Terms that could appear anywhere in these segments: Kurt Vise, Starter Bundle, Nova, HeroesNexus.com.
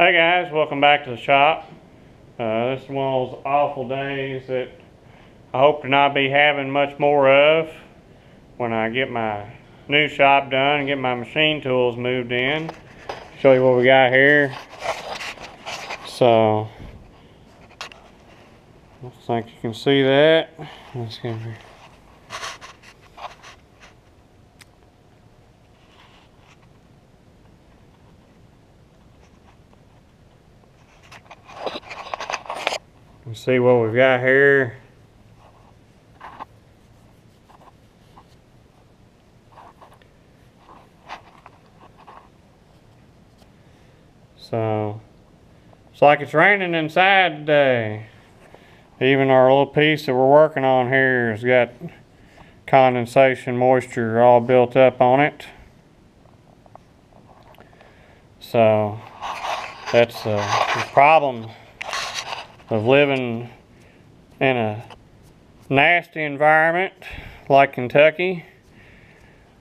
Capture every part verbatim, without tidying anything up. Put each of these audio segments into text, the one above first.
Hey guys, welcome back to the shop. Uh, this is one of those awful days that I hope to not be having much more of when I get my new shop done and get my machine tools moved in. Show you what we got here. So, looks like you can see that. Let's give you. See what we've got here. So it's like it's raining inside today. Even our little piece that we're working on here has got condensation moisture all built up on it. So that's a problem of living in a nasty environment like Kentucky,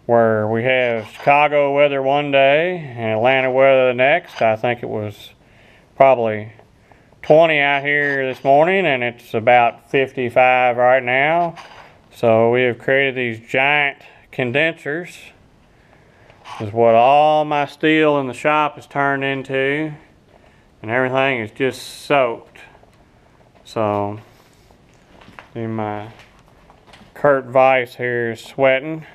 where we have Chicago weather one day and Atlanta weather the next. I think it was probably twenty out here this morning and it's about fifty-five right now. So we have created these giant condensers. This is what all my steel in the shop is turned into, and everything is just soaked. So, see, my Kurt Vise here is sweating.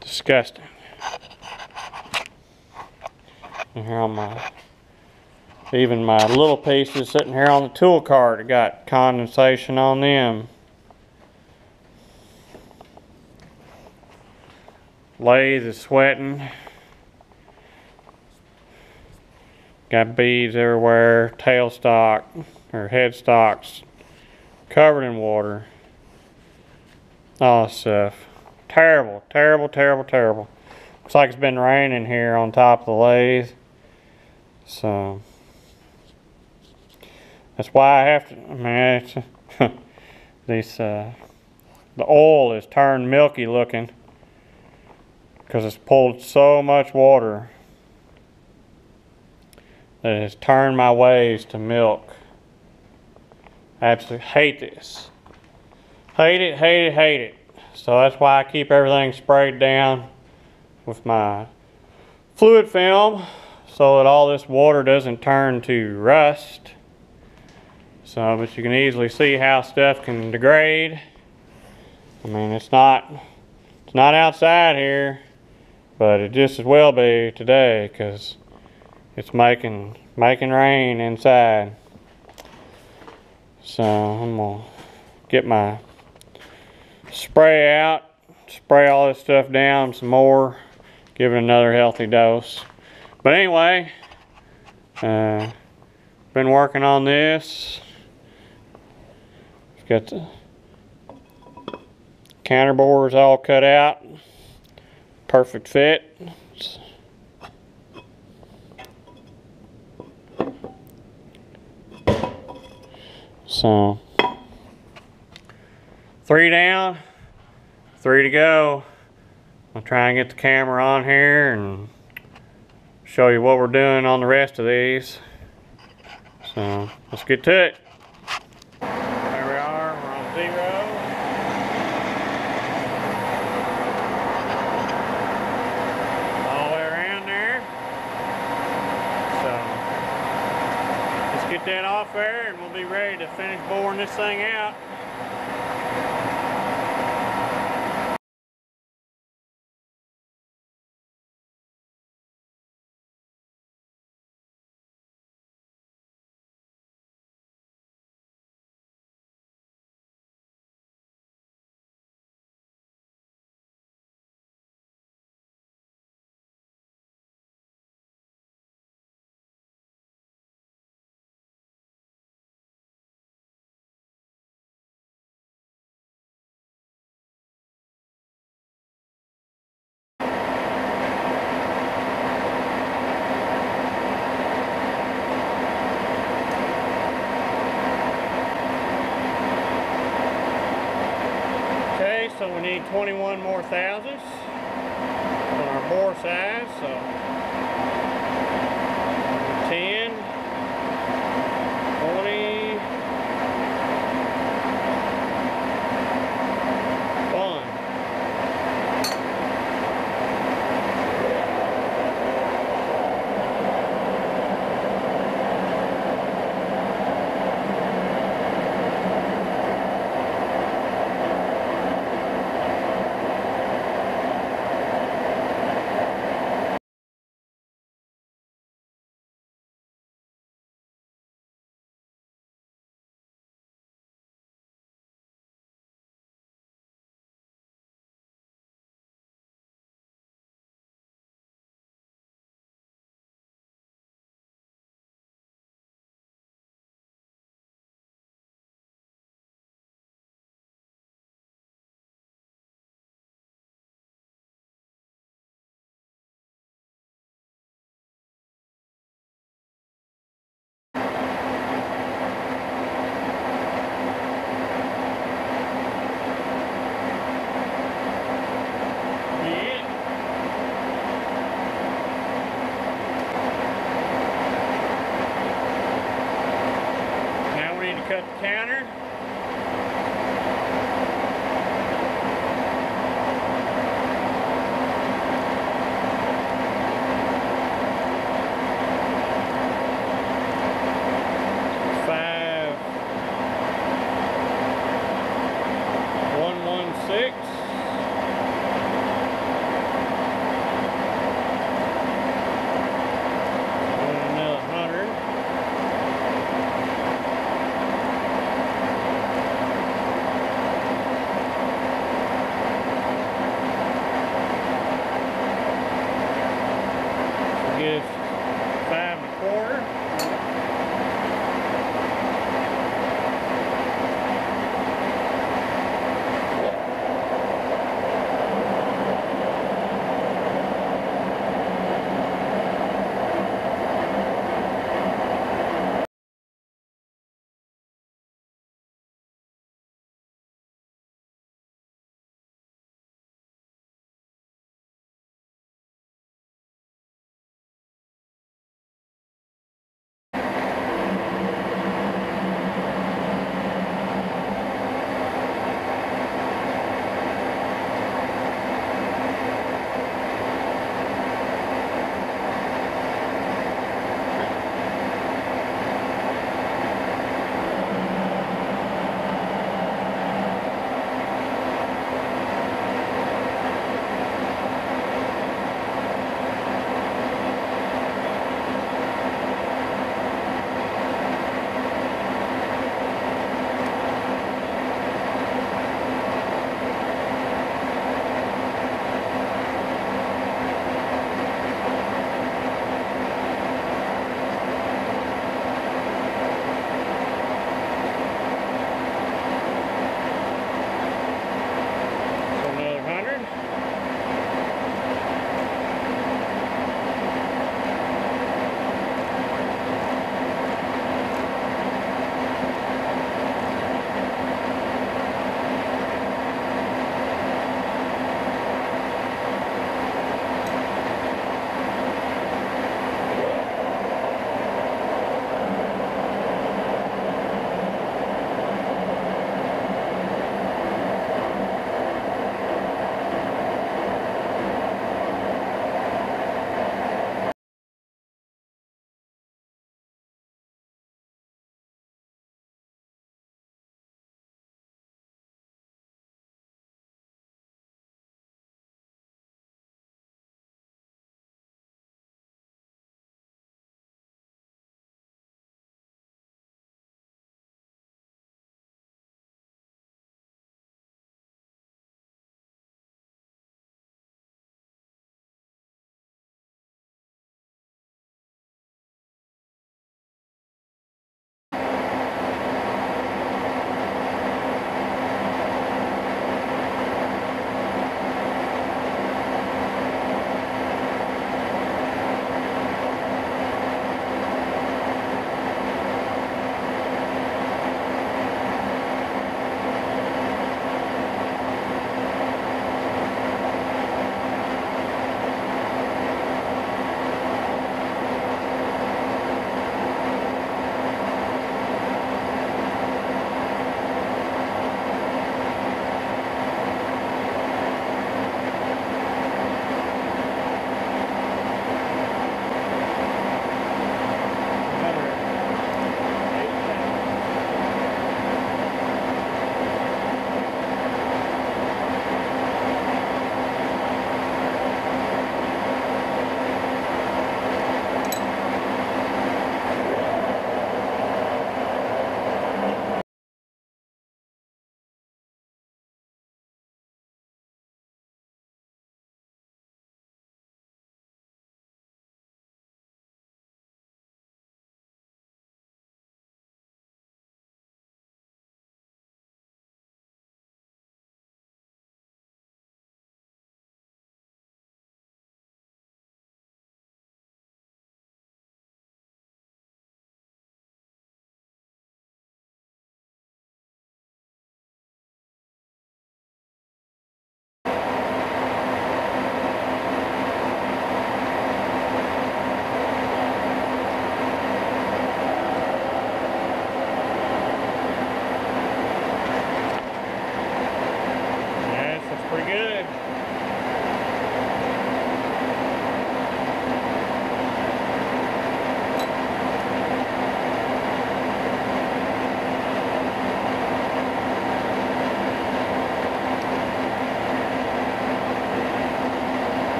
Disgusting. And here on my, even my little pieces sitting here on the tool cart, it got condensation on them. Lathe is sweating. Got beads everywhere, tailstock or headstocks covered in water. All this stuff. Terrible, terrible, terrible, terrible. Looks like it's been raining here on top of the lathe. So that's why I have to. I mean, it's, these uh, the oil is turned milky looking because it's pulled so much water. That has turned my waves to milk. I absolutely hate this. Hate it, hate it, hate it. So that's why I keep everything sprayed down with my fluid film so that all this water doesn't turn to rust. So, but you can easily see how stuff can degrade. I mean, it's not, it's not outside here, but it just as well be today because it's making making rain inside. So I'm gonna get my spray out, spray all this stuff down some more, give it another healthy dose. But anyway, uh, been working on this. It's got the counter bores all cut out, perfect fit. It's So, three down, three to go. I'll try and get the camera on here and show you what we're doing on the rest of these. So, let's get to it. There we are, we're on zero. All the way around there. So, let's get that off there. Be ready to finish boring this thing out. So we need twenty-one more thousandths on our bore size, so ten, twenty, fun. Cut the counter. five one one six.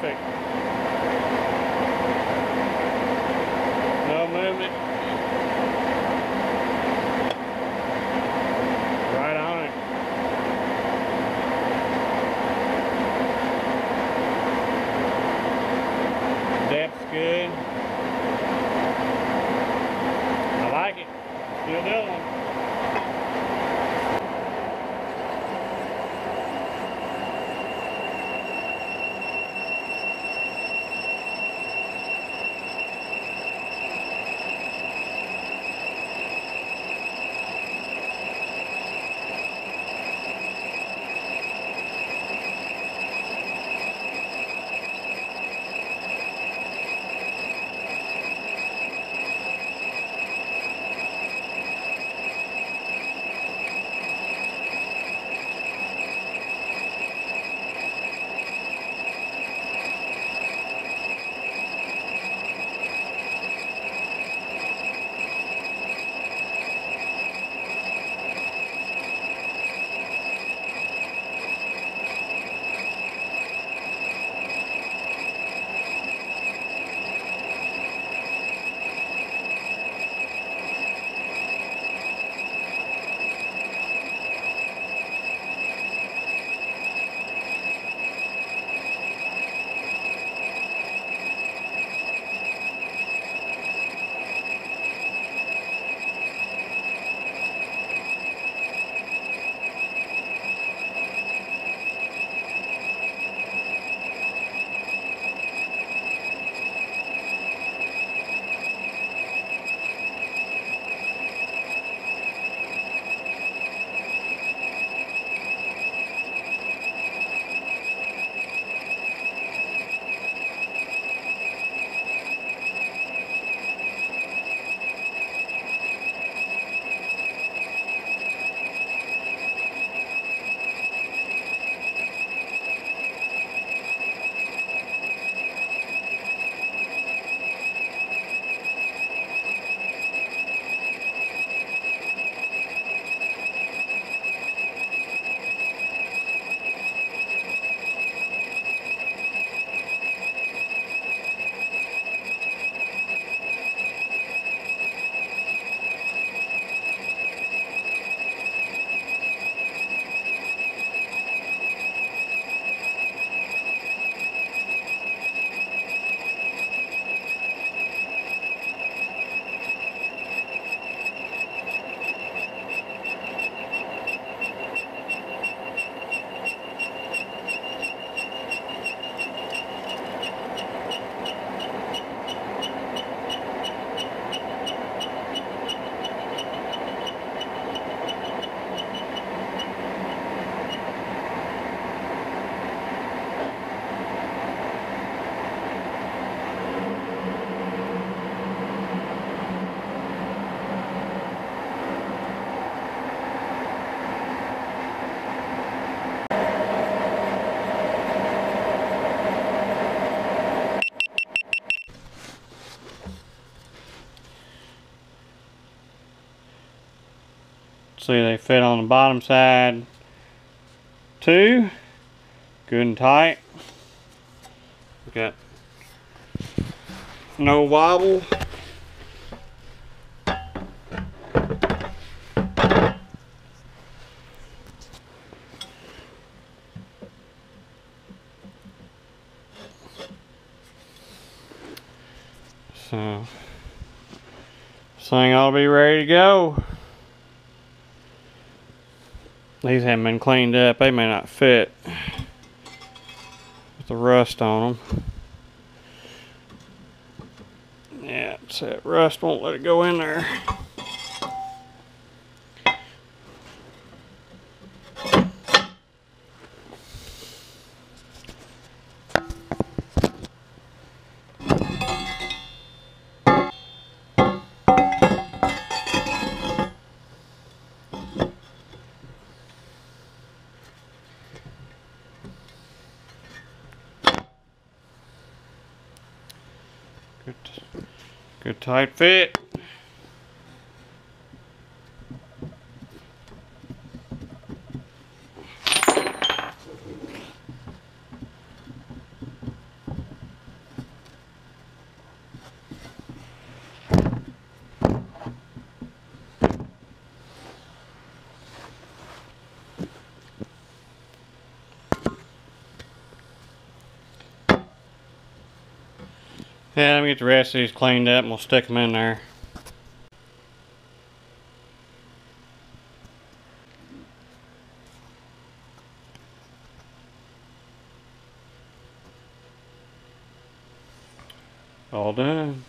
perfect. No movement. Right on it. Depth's good. I like it. Still doing it. See, they fit on the bottom side too, good and tight. We got no wobble. So this thing ought to be ready to go. These haven't been cleaned up. They may not fit with the rust on them. Yeah, it's that rust won't let it go in there. Good, good tight fit. Yeah, let me get the rest of these cleaned up and we'll stick them in there. All done.